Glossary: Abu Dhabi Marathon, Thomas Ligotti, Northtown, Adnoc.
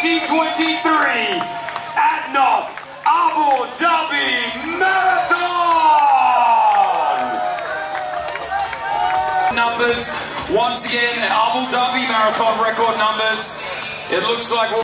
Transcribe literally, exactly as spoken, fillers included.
twenty twenty-three Adnoc Abu Dhabi Marathon! Numbers, once again, Abu Dhabi Marathon record numbers. It looks like...